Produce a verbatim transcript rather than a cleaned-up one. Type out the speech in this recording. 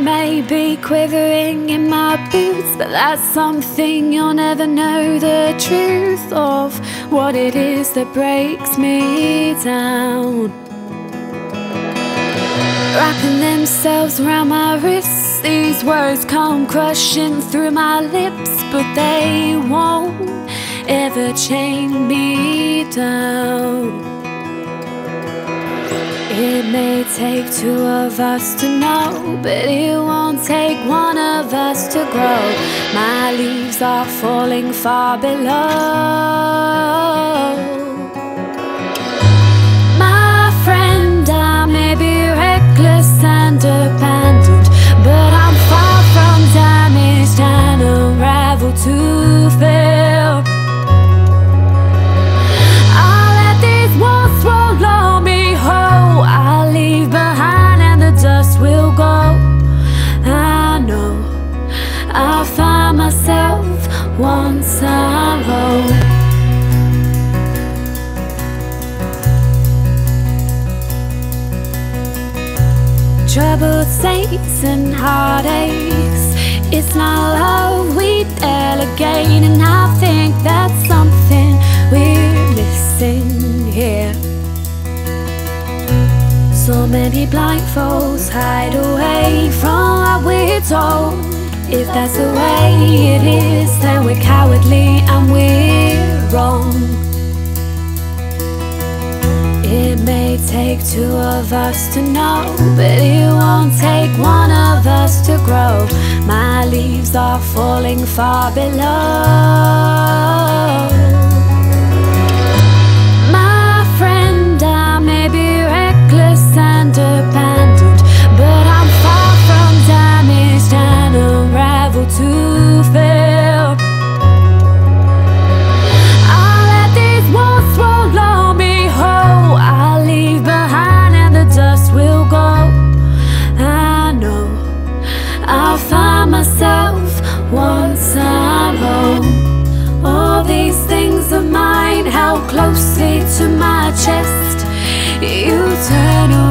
may be quivering in my boots, but that's something you'll never know the truth of, what it is that breaks me down. Wrapping themselves around my wrists, these words come crushing through my lips, but they won't ever chain me down. It may take two of us to know, but it won't take one of us to grow. My leaves are falling far below. My friend, I may be reckless and abandoned, but I'm far from damaged and unraveled to fail. I'll let these walls swallow me whole. I'll leave behind and the dust will go. I know I'll find myself once I'm home. Troubled saints and heartaches, it's not love we delegate, and I think that's something we're missing here. So many blindfolds hide away from what we're told. If that's the way it is, then we're cowardly and we're wrong. It may take two of us to know, but it won't take one of us to grow. My leaves are falling far below. My friend, I may be and abandoned, but I'm far from damaged and unraveled to fail. I'll let these walls swallow me whole. I'll leave behind and the dust will go. I know I'll find myself once I'm home. All these things of mine held closely to my chest, you turn away.